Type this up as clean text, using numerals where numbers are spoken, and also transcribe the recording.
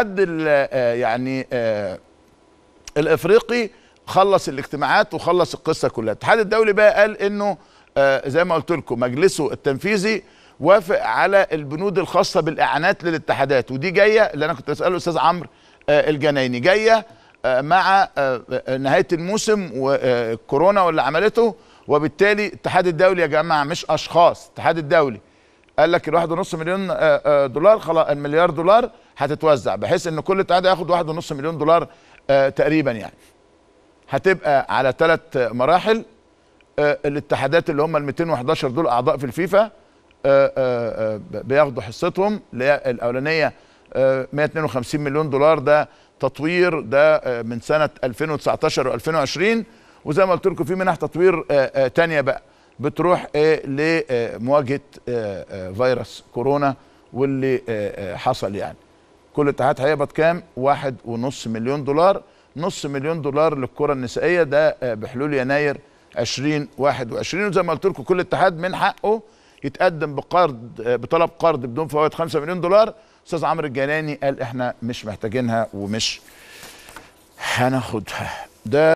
الاتحاد يعني الافريقي خلص الاجتماعات وخلص القصه كلها. الاتحاد الدولي بقى قال انه زي ما قلت لكم مجلسه التنفيذي وافق على البنود الخاصه بالاعانات للاتحادات، ودي جايه اللي انا كنت بساله الاستاذ عمرو الجنايني، جايه مع نهايه الموسم وكورونا واللي عملته، وبالتالي الاتحاد الدولي يا جماعه مش اشخاص، الاتحاد الدولي قال لك ال1.5 مليون دولار خلاص المليار دولار هتتوزع بحيث ان كل اتحاد ياخد 1.5 مليون دولار تقريبا، يعني هتبقى على 3 مراحل. الاتحادات اللي هم ال211 دول اعضاء في الفيفا بياخدوا حصتهم، الاولانيه 152 مليون دولار، ده تطوير، ده من سنه 2019 و2020، وزي ما قلت لكم في منح تطوير ثانيه بقى بتروح لمواجهه فيروس كورونا واللي حصل. يعني كل اتحاد هيقبض كام؟ 1.5 مليون دولار، نص مليون دولار للكره النسائيه، ده بحلول يناير 2021. وزي ما قلت لكم كل اتحاد من حقه يتقدم بقرض، بطلب قرض بدون فوائد 5 مليون دولار. استاذ عمرو الجنايني قال احنا مش محتاجينها ومش هناخدها. ده